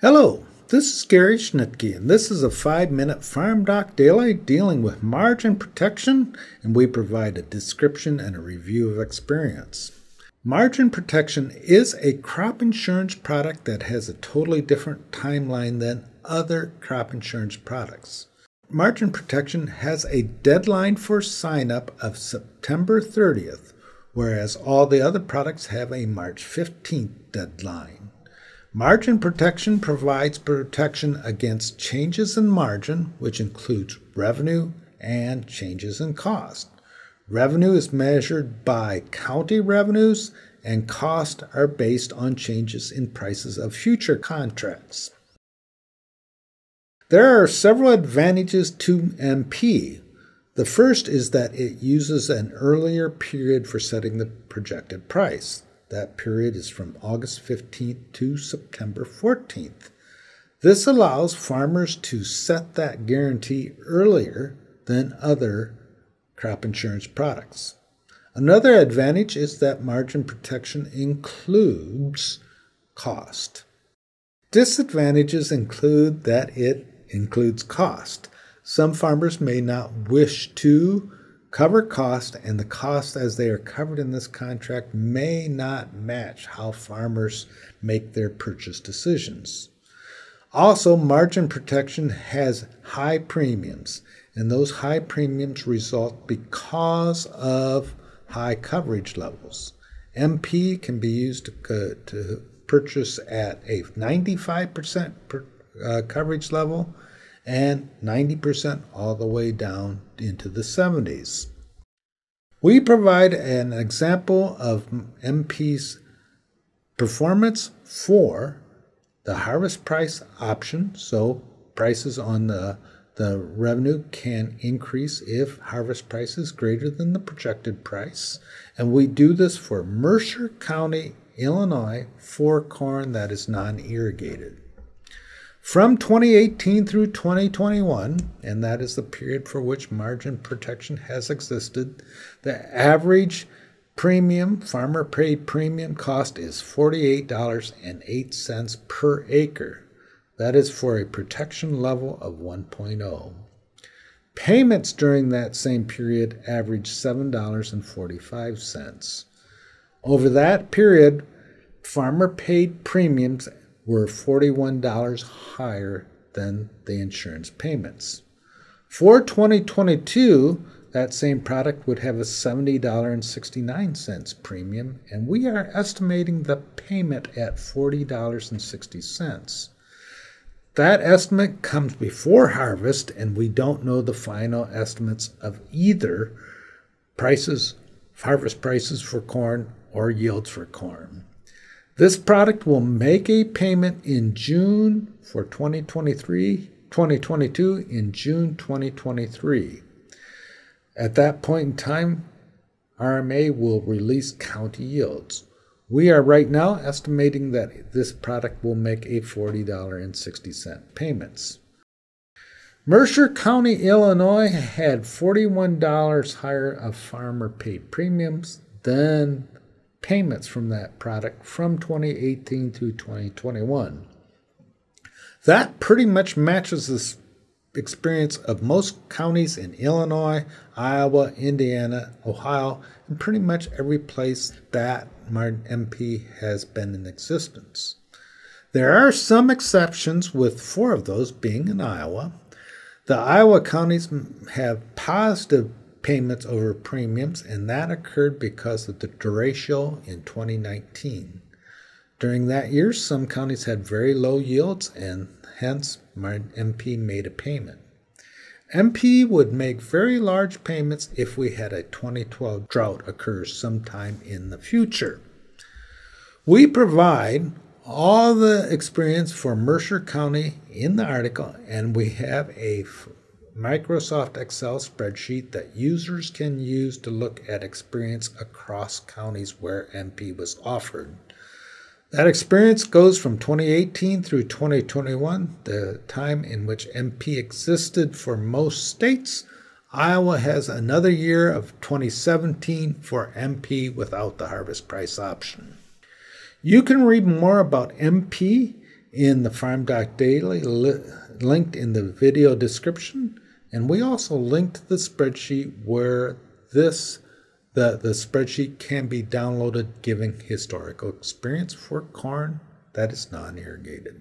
Hello, this is Gary Schnitkey, and this is a 5-minute Farm Doc Daily dealing with margin protection, and we provide a description and a review of experience. Margin protection is a crop insurance product that has a totally different timeline than other crop insurance products. Margin protection has a deadline for sign-up of September 30th, whereas all the other products have a March 15th deadline. Margin protection provides protection against changes in margin, which includes revenue and changes in cost. Revenue is measured by county revenues, and costs are based on changes in prices of future contracts. There are several advantages to MP. The first is that it uses an earlier period for setting the projected price. That period is from August 15th to September 14th. This allows farmers to set that guarantee earlier than other crop insurance products. Another advantage is that margin protection includes cost. Disadvantages include that it includes cost. Some farmers may not wish to cover cost, and the costs as they are covered in this contract may not match how farmers make their purchase decisions. Also, margin protection has high premiums, and those high premiums result because of high coverage levels. MP can be used to purchase at a 95% coverage level, and 90% all the way down into the 70s. We provide an example of MP's performance for the harvest price option, so prices on the revenue can increase if harvest price is greater than the projected price. And we do this for Mercer County, Illinois, for corn that is non-irrigated. From 2018 through 2021, and that is the period for which margin protection has existed, the average premium, farmer paid premium cost is $48.08 per acre. That is for a protection level of 1.0. Payments during that same period averaged $7.45. Over that period, farmer paid premiums were $41 higher than the insurance payments. For 2022, that same product would have a $70.69 premium, and we are estimating the payment at $40.60. That estimate comes before harvest, and we don't know the final estimates of either prices, harvest prices for corn or yields for corn. This product will make a payment in June for 2022 in June 2023. At that point in time, RMA will release county yields. We are right now estimating that this product will make a $40.60 payments. Mercer County, Illinois had $41 higher of farmer paid premiums than payments from that product from 2018 through 2021. That pretty much matches the experience of most counties in Illinois, Iowa, Indiana, Ohio, and pretty much every place that MP has been in existence. There are some exceptions, with 4 of those being in Iowa. The Iowa counties have positive payments over premiums, and that occurred because of the derecho in 2019. During that year, some counties had very low yields, and hence MP made a payment. MP would make very large payments if we had a 2012 drought occur sometime in the future. We provide all the experience for Mercer County in the article, and we have a Microsoft Excel spreadsheet that users can use to look at experience across counties where MP was offered. That experience goes from 2018 through 2021, the time in which MP existed for most states. Iowa has another year of 2017 for MP without the harvest price option. You can read more about MP in the Farm Doc Daily, linked in the video description, and we also linked the spreadsheet where the spreadsheet can be downloaded, giving historical experience for corn that is non-irrigated.